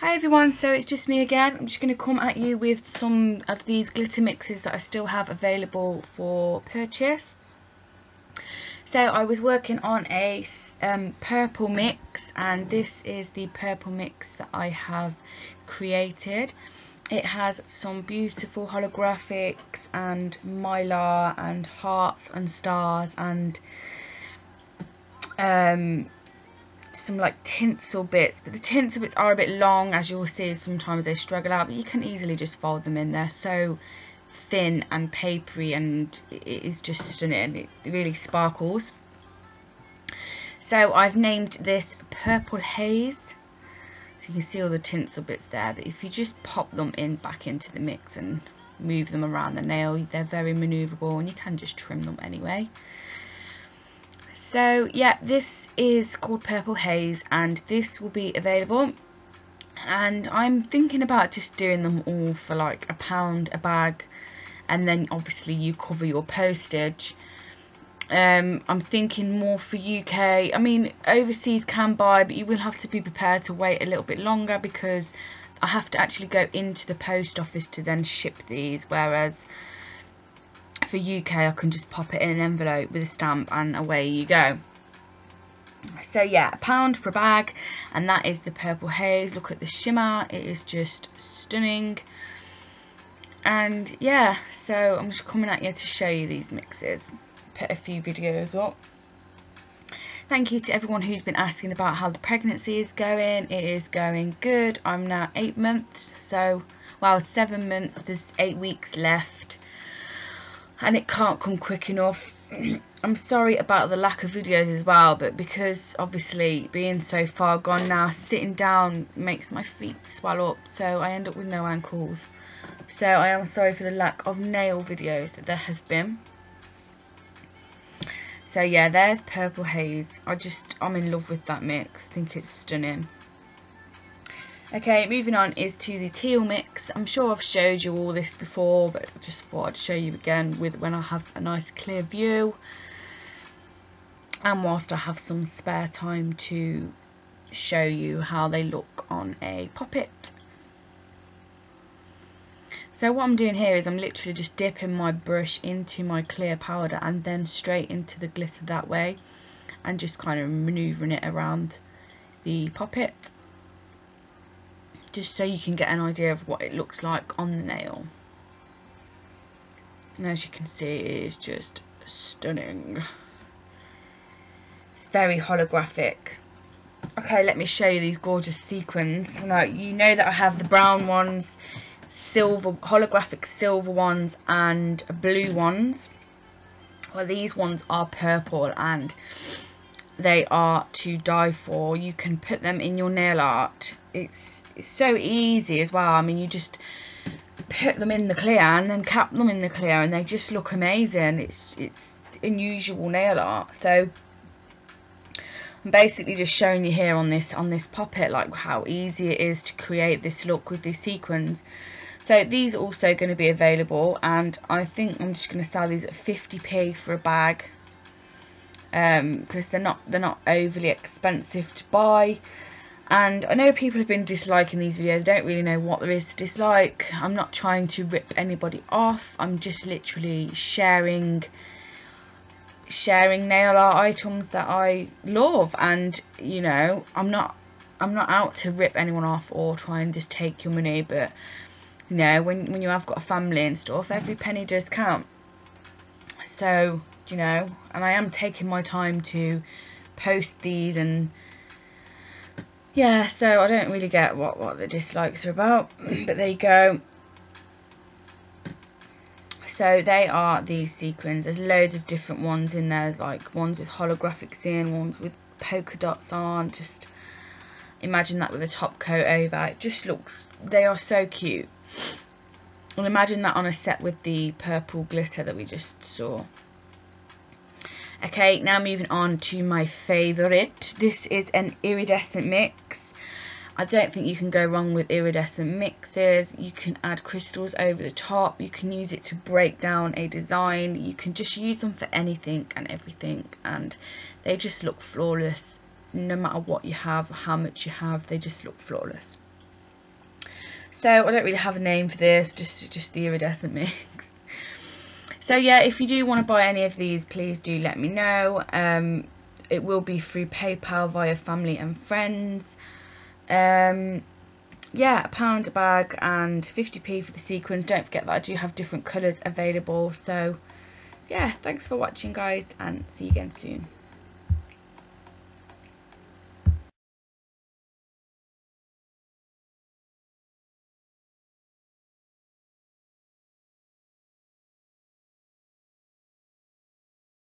Hi everyone, so it's just me again. I'm just going to come at you with some of these glitter mixes that I still have available for purchase. So I was working on a purple mix, and this is the purple mix that I have created. It has some beautiful holographics and mylar and hearts and stars and some like tinsel bits, but the tinsel bits are a bit long, as you'll see. Sometimes they struggle out, but you can easily just fold them in. They're so thin and papery, and it is just stunning. It really sparkles. So I've named this Purple Haze. So you can see all the tinsel bits there, but if you just pop them in back into the mix and move them around the nail, they're very maneuverable, and you can just trim them anyway. So yeah, this is called Purple Haze, and this will be available, and I'm thinking about just doing them all for like £1 a bag, and then obviously you cover your postage. I'm thinking more for UK. I mean, overseas can buy, but you will have to be prepared to wait a little bit longer, because I have to actually go into the post office to then ship these, whereas for UK I can just pop it in an envelope with a stamp and away you go. So yeah, £1 for a bag, and that is the Purple Haze. Look at the shimmer, it is just stunning. And yeah, so I'm just coming at you to show you these mixes, put a few videos up. Thank you to everyone who's been asking about how the pregnancy is going. It is going good. I'm now 8 months, so well, 7 months, there's 8 weeks left, and it can't come quick enough. I'm sorry about the lack of videos as well, but because obviously being so far gone now, sitting down makes my feet swell up, so I end up with no ankles. So I am sorry for the lack of nail videos that there has been. So yeah, there's Purple Haze. I'm in love with that mix. I think it's stunning. Okay, moving on is to the teal mix. I'm sure I've showed you all this before, but I just thought I'd show you again when I have a nice clear view, and whilst I have some spare time to show you how they look on a poppet. So what I'm doing here is I'm literally just dipping my brush into my clear powder and then straight into the glitter that way, and just kind of manoeuvring it around the poppet, just so you can get an idea of what it looks like on the nail. And as you can see, it is just stunning. It's very holographic. Okay, let me show you these gorgeous sequins. Now, you know that I have the brown ones, silver holographic silver ones, and blue ones. Well, these ones are purple, and they are to die for. You can put them in your nail art. It's so easy as well. I mean, you just put them in the clear and then cap them in the clear, and they just look amazing. It's unusual nail art. So I'm basically just showing you here on this poppet like how easy it is to create this look with these sequins. So these are also going to be available, and I think I'm just going to sell these at 50p for a bag, because they're not overly expensive to buy. And I know people have been disliking these videos. I don't really know what there is to dislike. I'm not trying to rip anybody off. I'm just literally sharing nail art items that I love, and you know, I'm not out to rip anyone off or try and just take your money. But you know, when you have got a family and stuff, every penny does count. So you know, and I am taking my time to post these, and yeah, so I don't really get what the dislikes are about, but there you go. So they are these sequins. There's loads of different ones in there. There's like ones with holographics in, ones with polka dots on. Just imagine that with a top coat over. It just looks, they are so cute. Well, imagine that on a set with the purple glitter that we just saw. Okay, now moving on to my favourite. This is an iridescent mix. I don't think you can go wrong with iridescent mixes. You can add crystals over the top. You can use it to break down a design. You can just use them for anything and everything, and they just look flawless. No matter what you have, how much you have, they just look flawless. So I don't really have a name for this, just the iridescent mix. So yeah, if you do want to buy any of these, please do let me know. It will be through PayPal via family and friends. Yeah, £1 a bag and 50p for the sequins. Don't forget that I do have different colours available. So yeah, thanks for watching guys, and see you again soon.